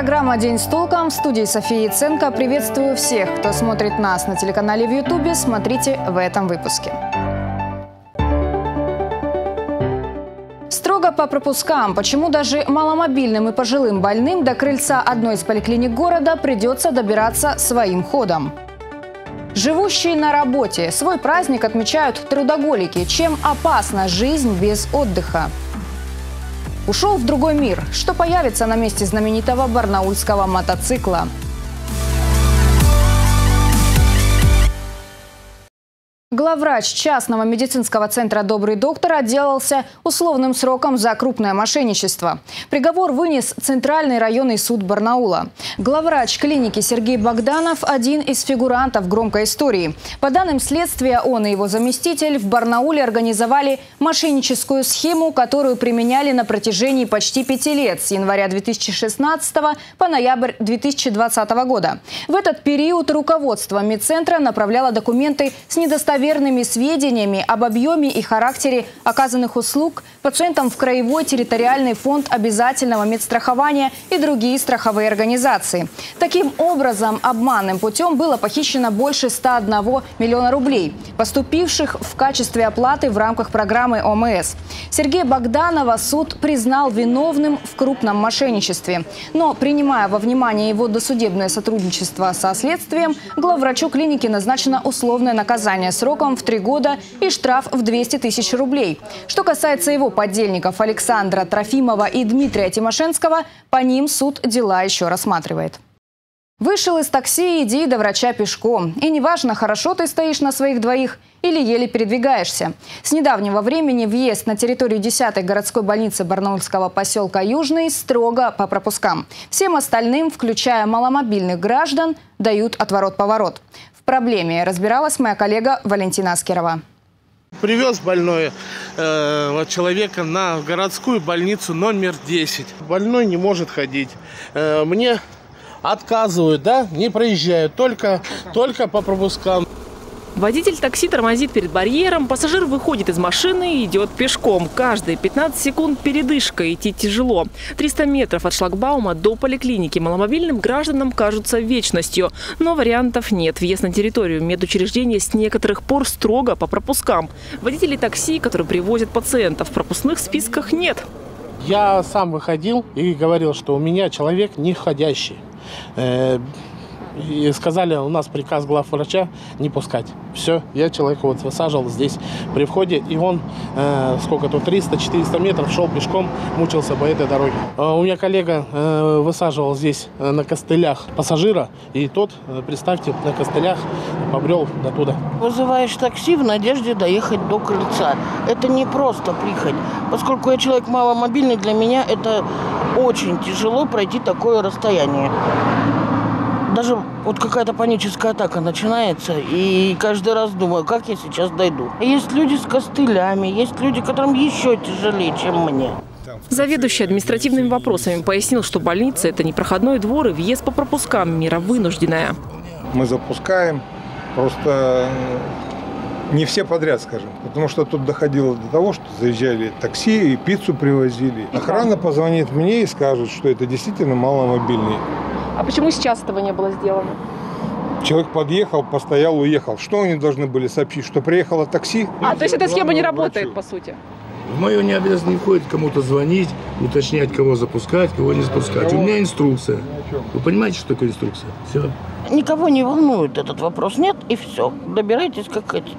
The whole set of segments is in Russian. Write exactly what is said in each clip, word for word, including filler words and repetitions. Программа «День с толком», в студии София Яценко. Приветствую всех, кто смотрит нас на телеканале в Ютубе. Смотрите в этом выпуске. Строго по пропускам. Почему даже маломобильным и пожилым больным до крыльца одной из поликлиник города придется добираться своим ходом? Живущие на работе. Свой праздник отмечают трудоголики. Чем опасна жизнь без отдыха? Ушел в другой мир. Что появится на месте знаменитого барнаульского мотоцикла? Главврач частного медицинского центра «Добрый доктор» отделался условным сроком за крупное мошенничество. Приговор вынес Центральный районный суд Барнаула. Главврач клиники Сергей Богданов – один из фигурантов громкой истории. По данным следствия, он и его заместитель в Барнауле организовали мошенническую схему, которую применяли на протяжении почти пяти лет, с января две тысячи шестнадцатого по ноябрь две тысячи двадцатого года. В этот период руководство медцентра направляло документы с недостоверными сведениями об объеме и характере оказанных услуг пациентам в Краевой территориальный фонд обязательного медстрахования и другие страховые организации. Таким образом, обманным путем было похищено больше ста одного миллиона рублей, поступивших в качестве оплаты в рамках программы ОМС. Сергея Богданова суд признал виновным в крупном мошенничестве. Но, принимая во внимание его досудебное сотрудничество со следствием, главврачу клиники назначено условное наказание сроком в три года и штраф в двести тысяч рублей. Что касается его подельников Александра Трофимова и Дмитрия Тимошенского, по ним суд дела еще рассматривает. Вышел из такси, иди до врача пешком. И неважно, хорошо ты стоишь на своих двоих или еле передвигаешься. С недавнего времени въезд на территорию десятой городской больницы барнаульского поселка Южный строго по пропускам. Всем остальным, включая маломобильных граждан, дают отворот-поворот. В проблеме разбиралась моя коллега Валентина Аскирова. Привез больное э, вот человека на городскую больницу номер десять. Больной не может ходить. Э, мне отказывают, да, не проезжают, только, только по пропускам. Водитель такси тормозит перед барьером, пассажир выходит из машины и идет пешком. Каждые пятнадцать секунд передышка, идти тяжело. триста метров от шлагбаума до поликлиники маломобильным гражданам кажутся вечностью. Но вариантов нет. Въезд на территорию медучреждения с некоторых пор строго по пропускам. Водителей такси, которые привозят пациентов, в пропускных списках нет. Я сам выходил и говорил, что у меня человек не ходящий. И сказали, у нас приказ главврача не пускать. Все, я человека вот высаживал здесь при входе, и он э, сколько тут, триста-четыреста метров шел пешком, мучился по этой дороге. У меня коллега э, высаживал здесь э, на костылях пассажира, и тот, э, представьте, на костылях побрел до туда. Вызываешь такси в надежде доехать до крыльца. Это не просто прихоть. Поскольку я человек маломобильный, для меня это очень тяжело пройти такое расстояние. Даже вот какая-то паническая атака начинается, и каждый раз думаю, как я сейчас дойду. Есть люди с костылями, есть люди, которым еще тяжелее, чем мне. Заведующий административными вопросами пояснил, что больница – это не проходной двор и въезд по пропускам, мера вынужденная. Мы запускаем, просто не все подряд, скажем, потому что тут доходило до того, что заезжали такси и пиццу привозили. Охрана позвонит мне и скажет, что это действительно маломобильный. А почему сейчас этого не было сделано? Человек подъехал, постоял, уехал. Что они должны были сообщить? Что приехало такси? А, то есть эта схема не работает, по сути? В мою необязанность не входит кому-то звонить, уточнять, кого запускать, кого не запускать. У меня инструкция. Вы понимаете, что такое инструкция? Все. Никого не волнует этот вопрос. Нет, и все. Добирайтесь, как хотите.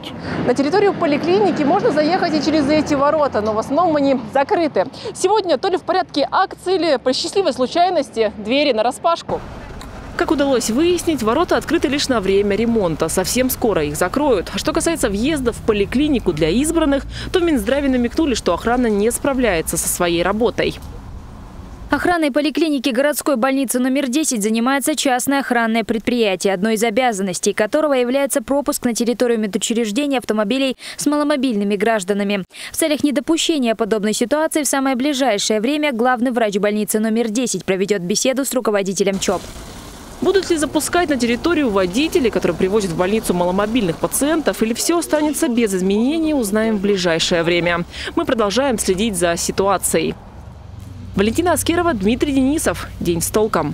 На территорию поликлиники можно заехать и через эти ворота, но в основном они закрыты. Сегодня то ли в порядке акции, или по счастливой случайности двери нараспашку. Как удалось выяснить, ворота открыты лишь на время ремонта. Совсем скоро их закроют. Что касается въезда в поликлинику для избранных, то в Минздраве намекнули, что охрана не справляется со своей работой. Охраной поликлиники городской больницы номер десять занимается частное охранное предприятие, одной из обязанностей которого является пропуск на территорию медучреждения автомобилей с маломобильными гражданами. В целях недопущения подобной ситуации в самое ближайшее время главный врач больницы номер десять проведет беседу с руководителем ЧОП. Будут ли запускать на территорию водителей, которые привозят в больницу маломобильных пациентов, или все останется без изменений, узнаем в ближайшее время. Мы продолжаем следить за ситуацией. Валентина Аскирова, Дмитрий Денисов. День с толком.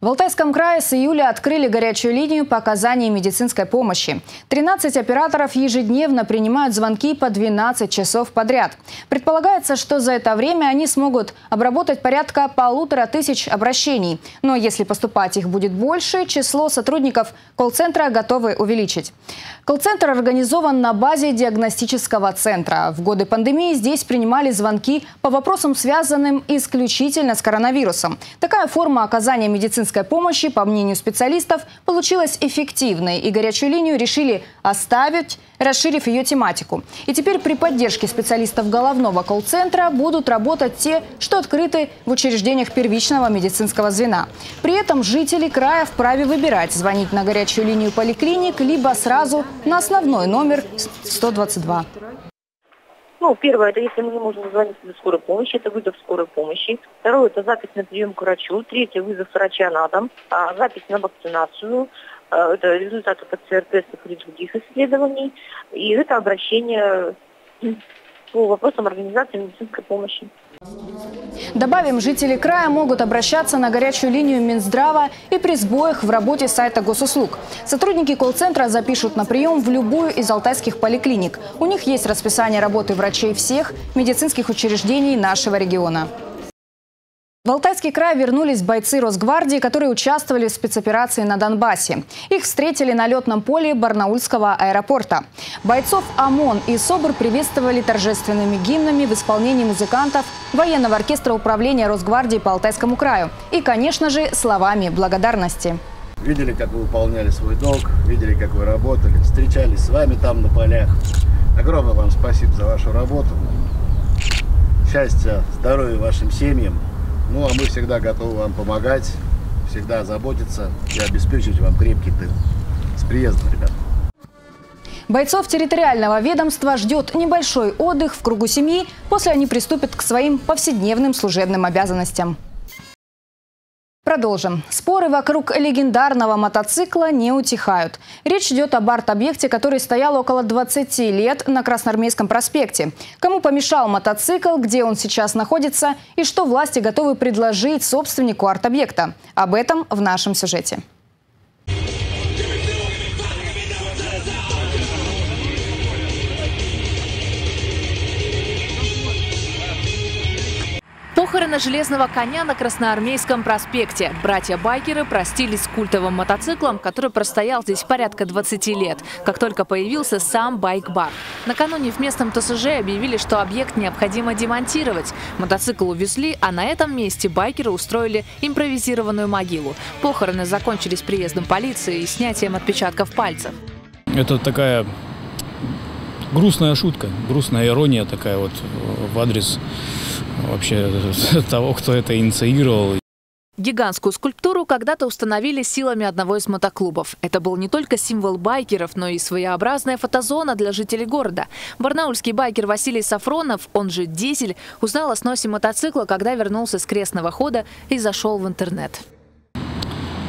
В Алтайском крае с июля открыли горячую линию по оказанию медицинской помощи. тринадцать операторов ежедневно принимают звонки по двенадцать часов подряд. Предполагается, что за это время они смогут обработать порядка полутора тысяч обращений. Но если поступать их будет больше, число сотрудников колл-центра готовы увеличить. Колл-центр организован на базе диагностического центра. В годы пандемии здесь принимали звонки по вопросам, связанным исключительно с коронавирусом. Такая форма оказания медицинской помощи, по мнению специалистов, получилась эффективной, и горячую линию решили оставить, расширив ее тематику. И теперь при поддержке специалистов головного колл-центра будут работать те, что открыты в учреждениях первичного медицинского звена. При этом жители края вправе выбирать, звонить на горячую линию поликлиник, либо сразу на основной номер сто двадцать два. Ну, первое, это если мы не можем звонить до скорой помощи, это вызов скорой помощи. Второе, это запись на прием к врачу. Третье, вызов врача на дом. А, запись на вакцинацию. А, это результаты ПЦР-тестов или других исследований. И это обращение по вопросам организации медицинской помощи. Добавим, жители края могут обращаться на горячую линию Минздрава и при сбоях в работе сайта госуслуг. Сотрудники колл-центра запишут на прием в любую из алтайских поликлиник. У них есть расписание работы врачей всех медицинских учреждений нашего региона. В Алтайский край вернулись бойцы Росгвардии, которые участвовали в спецоперации на Донбассе. Их встретили на летном поле Барнаульского аэропорта. Бойцов ОМОН и СОБР приветствовали торжественными гимнами в исполнении музыкантов военного оркестра управления Росгвардии по Алтайскому краю. И, конечно же, словами благодарности. Видели, как вы выполняли свой долг, видели, как вы работали, встречались с вами там на полях. Огромное вам спасибо за вашу работу. Счастья, здоровья вашим семьям. Ну, а мы всегда готовы вам помогать, всегда заботиться и обеспечить вам крепкий тыл. С приездом, ребят! Бойцов территориального ведомства ждет небольшой отдых в кругу семьи. После они приступят к своим повседневным служебным обязанностям. Продолжим. Споры вокруг легендарного мотоцикла не утихают. Речь идет об арт-объекте, который стоял около двадцати лет на Красноармейском проспекте. Кому помешал мотоцикл, где он сейчас находится и что власти готовы предложить собственнику арт-объекта? Об этом в нашем сюжете. Похороны железного коня на Красноармейском проспекте. Братья-байкеры простились с культовым мотоциклом, который простоял здесь порядка двадцати лет, как только появился сам байк-бар. Накануне в местном ТСЖ объявили, что объект необходимо демонтировать. Мотоцикл увезли, а на этом месте байкеры устроили импровизированную могилу. Похороны закончились приездом полиции и снятием отпечатков пальцев. Это такая грустная шутка, грустная ирония такая вот в адрес... вообще того, кто это инициировал. Гигантскую скульптуру когда-то установили силами одного из мотоклубов. Это был не только символ байкеров, но и своеобразная фотозона для жителей города. Барнаульский байкер Василий Сафронов, он же Дизель, узнал о сносе мотоцикла, когда вернулся с крестного хода и зашел в интернет.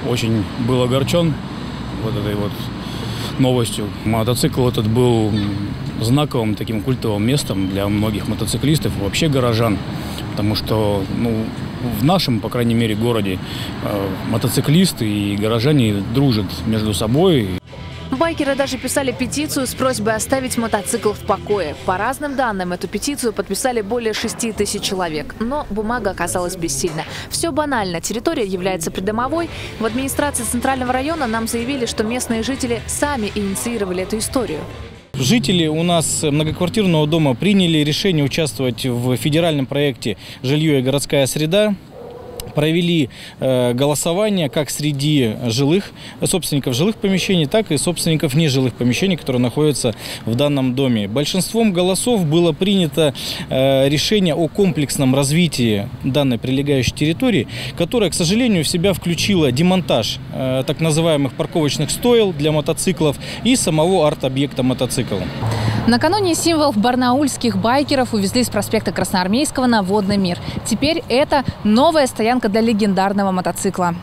Очень был огорчен вот этой вот новостью. Мотоцикл этот был знаковым таким культовым местом для многих мотоциклистов и вообще горожан, потому что ну, в нашем, по крайней мере, городе э, мотоциклисты и горожане дружат между собой. Байкеры даже писали петицию с просьбой оставить мотоцикл в покое. По разным данным, эту петицию подписали более шести тысяч человек. Но бумага оказалась бессильна. Все банально. Территория является придомовой. В администрации Центрального района нам заявили, что местные жители сами инициировали эту историю. Жители у нас многоквартирного дома приняли решение участвовать в федеральном проекте «Жилье и городская среда». Провели голосование как среди жилых, собственников жилых помещений, так и собственников нежилых помещений, которые находятся в данном доме. Большинством голосов было принято решение о комплексном развитии данной прилегающей территории, которая, к сожалению, в себя включила демонтаж так называемых парковочных стоил для мотоциклов и самого арт-объекта мотоцикл. Накануне символ барнаульских байкеров увезли с проспекта Красноармейского на Водный мир. Теперь это новая стоянка для легендарного мотоцикла.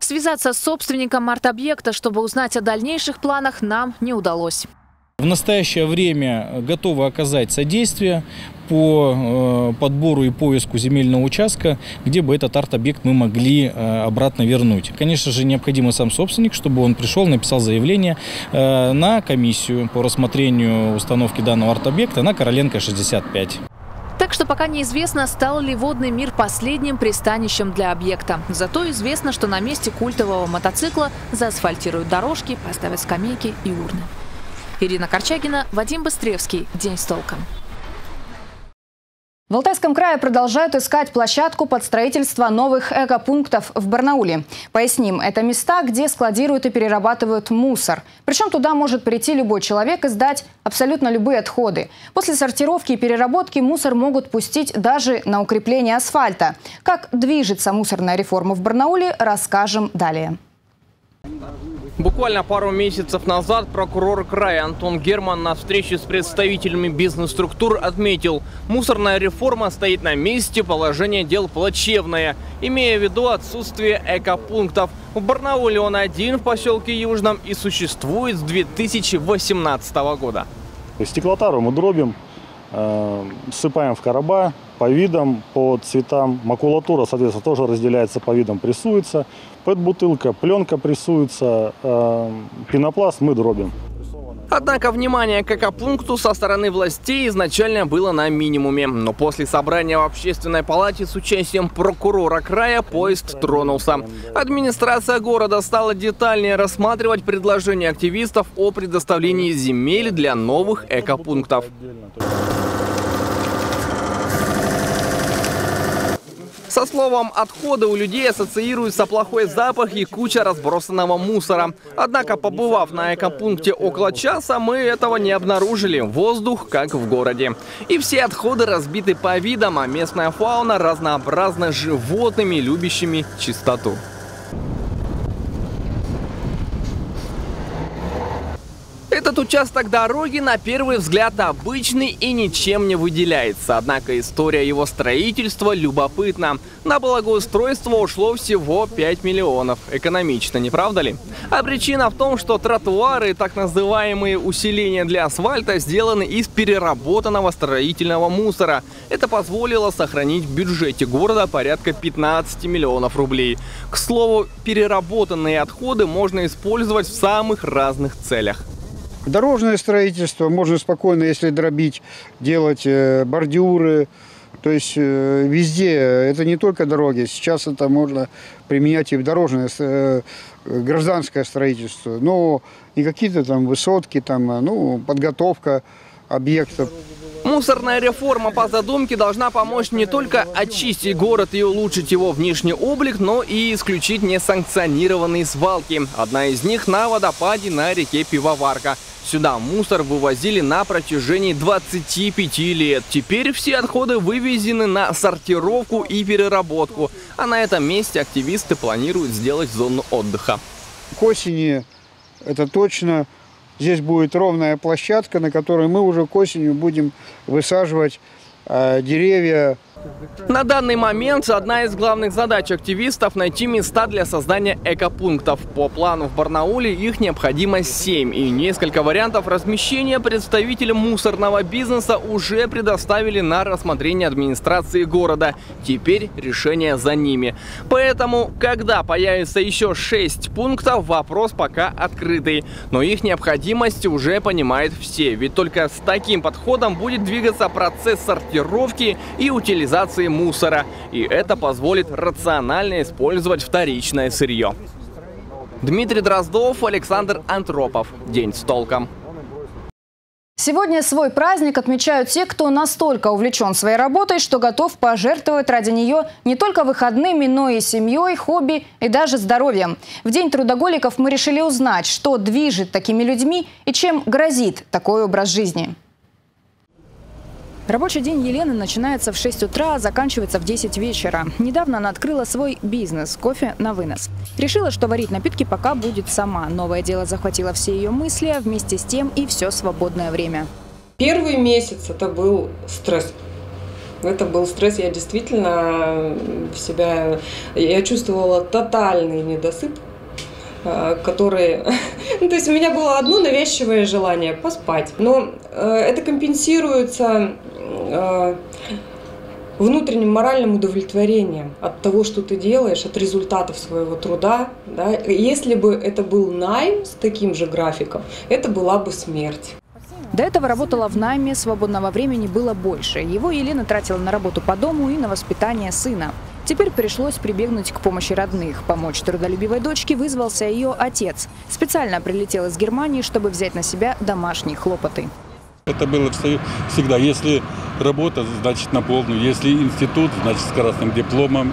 Связаться с собственником арт-объекта, чтобы узнать о дальнейших планах, нам не удалось. В настоящее время готовы оказать содействие по подбору и поиску земельного участка, где бы этот арт-объект мы могли обратно вернуть. Конечно же, необходимо сам собственник, чтобы он пришел, написал заявление на комиссию по рассмотрению установки данного арт-объекта на Короленко шестьдесят пять. Так что пока неизвестно, стал ли водный мир последним пристанищем для объекта. Зато известно, что на месте культового мотоцикла заасфальтируют дорожки, поставят скамейки и урны. Ирина Корчагина, Вадим Быстревский. День с толком. В Алтайском крае продолжают искать площадку под строительство новых экопунктов в Барнауле. Поясним, это места, где складируют и перерабатывают мусор. Причем туда может прийти любой человек и сдать абсолютно любые отходы. После сортировки и переработки мусор могут пустить даже на укрепление асфальта. Как движется мусорная реформа в Барнауле, расскажем далее. Буквально пару месяцев назад прокурор края Антон Герман на встрече с представителями бизнес-структур отметил, мусорная реформа стоит на месте, положение дел плачевное, имея в виду отсутствие экопунктов. В Барнауле он один в поселке Южном и существует с две тысячи восемнадцатого года. Стеклотару мы дробим, всыпаем в короба по видам, по цветам. Макулатура, соответственно, тоже разделяется по видам, прессуется. Пэт-бутылка, пленка прессуется, э, пенопласт мы дробим. Однако внимание к экопункту со стороны властей изначально было на минимуме. Но после собрания в общественной палате с участием прокурора края поезд тронулся. Администрация города стала детальнее рассматривать предложения активистов о предоставлении земель для новых экопунктов. Со словом «отходы» у людей ассоциируется плохой запах и куча разбросанного мусора. Однако, побывав на экопункте около часа, мы этого не обнаружили. Воздух как в городе. И все отходы разбиты по видам, а местная фауна разнообразна животными, любящими чистоту. Этот участок дороги на первый взгляд обычный и ничем не выделяется. Однако история его строительства любопытна. На благоустройство ушло всего пять миллионов. Экономично, не правда ли? А причина в том, что тротуары и так называемые усиления для асфальта сделаны из переработанного строительного мусора. Это позволило сохранить в бюджете города порядка пятнадцати миллионов рублей. К слову, переработанные отходы можно использовать в самых разных целях. Дорожное строительство можно спокойно, если дробить, делать бордюры, то есть везде. Это не только дороги, сейчас это можно применять и в дорожное, гражданское строительство. Но не какие-то там высотки, там, ну, подготовка объектов. Мусорная реформа по задумке должна помочь не только очистить город и улучшить его внешний облик, но и исключить несанкционированные свалки. Одна из них на водопаде на реке Пивоварка. Сюда мусор вывозили на протяжении двадцати пяти лет. Теперь все отходы вывезены на сортировку и переработку. А на этом месте активисты планируют сделать зону отдыха. К осени это точно... Здесь будет ровная площадка, на которой мы уже к осени будем высаживать э, деревья. На данный момент одна из главных задач активистов – найти места для создания экопунктов. По плану в Барнауле их необходимо семь. И несколько вариантов размещения представителям мусорного бизнеса уже предоставили на рассмотрение администрации города. Теперь решение за ними. Поэтому, когда появится еще шесть пунктов, вопрос пока открытый. Но их необходимость уже понимают все. Ведь только с таким подходом будет двигаться процесс сортировки и утилизации мусора. И это позволит рационально использовать вторичное сырье. Дмитрий Дроздов, Александр Антропов. День с толком. Сегодня свой праздник отмечают те, кто настолько увлечен своей работой, что готов пожертвовать ради нее не только выходными, но и семьей, хобби и даже здоровьем. В День трудоголиков мы решили узнать, что движет такими людьми и чем грозит такой образ жизни. Рабочий день Елены начинается в шесть утра, а заканчивается в десять вечера. Недавно она открыла свой бизнес – кофе на вынос. Решила, что варить напитки пока будет сама. Новое дело захватило все ее мысли, а вместе с тем и все свободное время. Первый месяц это был стресс. Это был стресс, я действительно себя, я чувствовала тотальный недосып, которые... То есть у меня было одно навязчивое желание – поспать. Но это компенсируется э, внутренним моральным удовлетворением от того, что ты делаешь, от результатов своего труда. Да? Если бы это был найм с таким же графиком, это была бы смерть. До этого работала в найме, свободного времени было больше. Его Елена тратила на работу по дому и на воспитание сына. Теперь пришлось прибегнуть к помощи родных. Помочь трудолюбивой дочке вызвался ее отец. Специально прилетел из Германии, чтобы взять на себя домашние хлопоты. Это было всегда. Если работа, значит на полную. Если институт, значит с красным дипломом.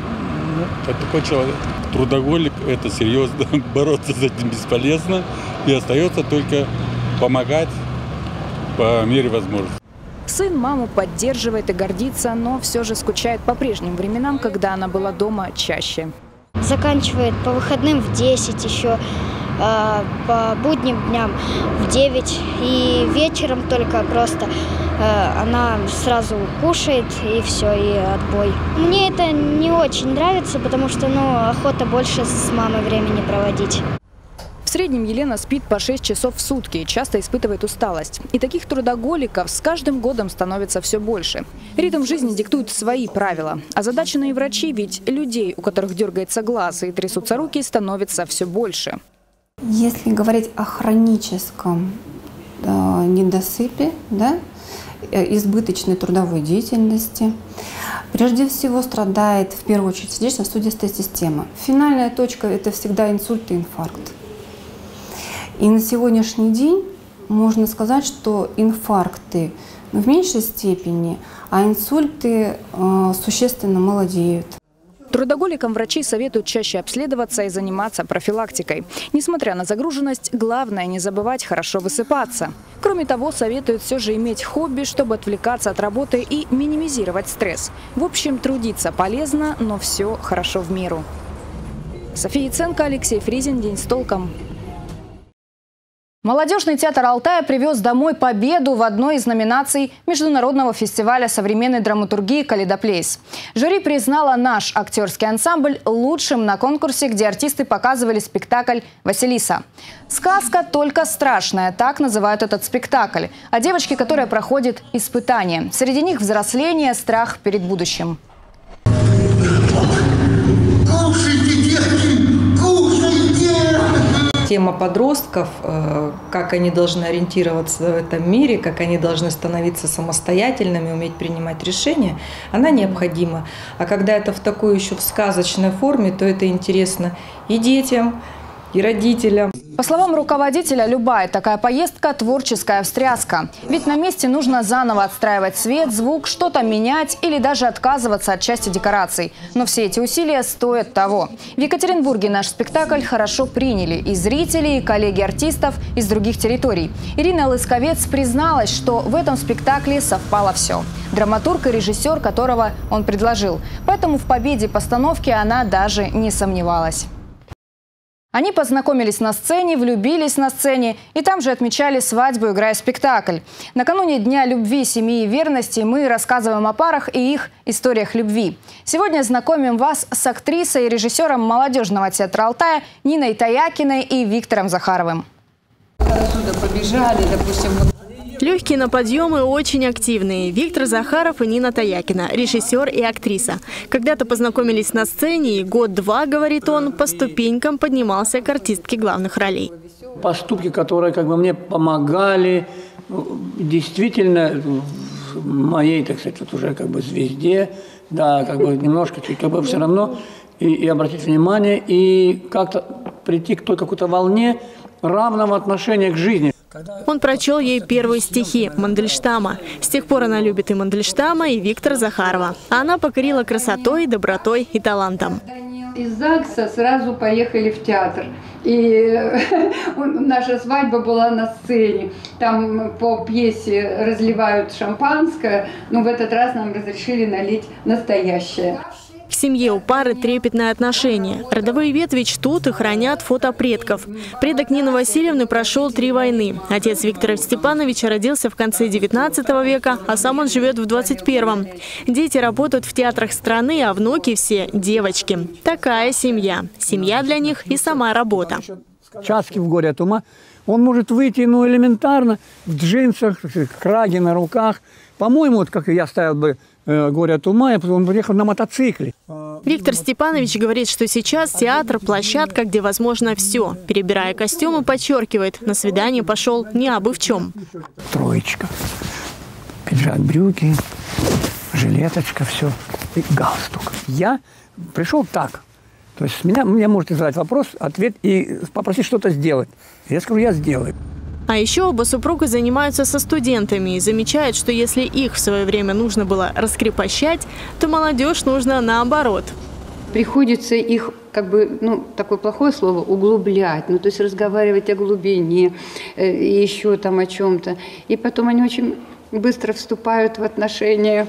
Это такой человек. Трудоголик, это серьезно. Бороться с этим бесполезно. И остается только помогать по мере возможности. Сын маму поддерживает и гордится, но все же скучает по прежним временам, когда она была дома чаще. Заканчивает по выходным в десять еще, э, по будним дням в девять. И вечером только просто э, она сразу кушает и все, и отбой. Мне это не очень нравится, потому что ну, охота больше с мамой времени проводить. В среднем Елена спит по шесть часов в сутки и часто испытывает усталость. И таких трудоголиков с каждым годом становится все больше. Ритм жизни диктует свои правила. Озадаченные врачи, ведь людей, у которых дергается глаз и трясутся руки, становится все больше. Если говорить о хроническом э, недосыпе, да, избыточной трудовой деятельности, прежде всего страдает в первую очередь сердечно-сосудистая система. Финальная точка – это всегда инсульт и инфаркт. И на сегодняшний день можно сказать, что инфаркты в меньшей степени, а инсульты э, существенно молодеют. Трудоголикам врачи советуют чаще обследоваться и заниматься профилактикой. Несмотря на загруженность, главное не забывать хорошо высыпаться. Кроме того, советуют все же иметь хобби, чтобы отвлекаться от работы и минимизировать стресс. В общем, трудиться полезно, но все хорошо в меру. София Яценко, Алексей Фризин, «День с толком». Молодежный театр Алтая привез домой победу в одной из номинаций Международного фестиваля современной драматургии «Калейдоплейс». Жюри признало наш актерский ансамбль лучшим на конкурсе, где артисты показывали спектакль «Василиса». «Сказка только страшная» – так называют этот спектакль. О девочке, которая проходит испытания. Среди них взросление, страх перед будущим. Тема подростков, как они должны ориентироваться в этом мире, как они должны становиться самостоятельными, уметь принимать решения, она необходима. А когда это в такой еще в сказочной форме, то это интересно и детям, и родителям. По словам руководителя, любая такая поездка – творческая встряска. Ведь на месте нужно заново отстраивать свет, звук, что-то менять или даже отказываться от части декораций. Но все эти усилия стоят того. В Екатеринбурге наш спектакль хорошо приняли и зрители, и коллеги артистов из других территорий. Ирина Лысковец призналась, что в этом спектакле совпало все. Драматург и режиссер, которого он предложил. Поэтому в победе постановки она даже не сомневалась. Они познакомились на сцене, влюбились на сцене и там же отмечали свадьбу, играя спектакль. Накануне Дня любви, семьи и верности мы рассказываем о парах и их историях любви. Сегодня знакомим вас с актрисой и режиссером молодежного театра Алтая Ниной Таякиной и Виктором Захаровым. Отсюда побежали, допустим, легкие на подъем и очень активные. Виктор Захаров и Нина Таякина, режиссер и актриса. Когда-то познакомились на сцене и год-два, говорит он, по ступенькам поднимался к артистке главных ролей. Поступки, которые как бы мне помогали, действительно, моей, так сказать, вот уже как бы звезде, да, как бы немножко, чуть как бы все равно, и, и обратить внимание, и как-то прийти к той какой-то волне равного отношения к жизни. Он прочел ей первые стихи Мандельштама. С тех пор она любит и Мандельштама, и Виктора Захарова. Она покорила красотой, добротой и талантом. Из ЗАГСа сразу поехали в театр. И наша свадьба была на сцене. Там по пьесе разливают шампанское, но в этот раз нам разрешили налить настоящее. В семье у пары трепетное отношение. Родовые ветви чтут и хранят фото предков. Предок Нины Васильевны прошел три войны. Отец Виктора Степановича родился в конце девятнадцатого века, а сам он живет в двадцать первом. Дети работают в театрах страны, а внуки все девочки. Такая семья. Семья для них и сама работа. Часки в горе от ума. Он может выйти, ну, элементарно, в джинсах, краги на руках. По-моему, вот как я ставил бы «Горе от ума», он приехал на мотоцикле. Виктор Степанович говорит, что сейчас театр – площадка, где возможно все. Перебирая костюмы, подчеркивает, на свидание пошел не абы в чем. Троечка, пиджак, брюки, жилеточка, все, и галстук. Я пришел так. То есть меня, меня может задать вопрос, ответ и попросить что-то сделать. Я скажу, я сделаю. А еще оба супруга занимаются со студентами и замечают, что если их в свое время нужно было раскрепощать, то молодежь нужно наоборот. Приходится их, как бы, ну, такое плохое слово, углублять, ну, то есть разговаривать о глубине, еще там о чем-то. И потом они очень быстро вступают в отношения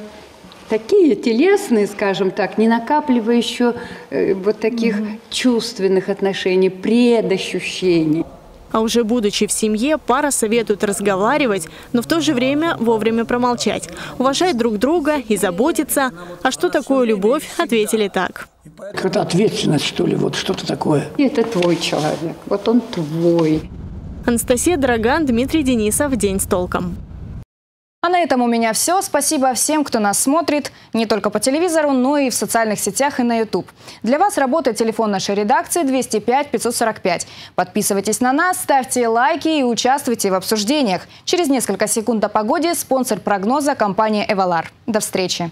такие телесные, скажем так, не накапливая еще э, вот таких mm-hmm. чувственных отношений, предощущений. А уже будучи в семье, пара советует разговаривать, но в то же время вовремя промолчать, уважать друг друга и заботиться. А что такое любовь, ответили так. Какая-то ответственность, что ли, вот что-то такое. Это твой человек, вот он твой. Анастасия Драган, Дмитрий Денисов, «День с толком». А на этом у меня все. Спасибо всем, кто нас смотрит не только по телевизору, но и в социальных сетях и на YouTube. Для вас работает телефон нашей редакции двести пять пятьсот сорок пять. Подписывайтесь на нас, ставьте лайки и участвуйте в обсуждениях. Через несколько секунд о погоде спонсор прогноза – компания «EVALAR». До встречи!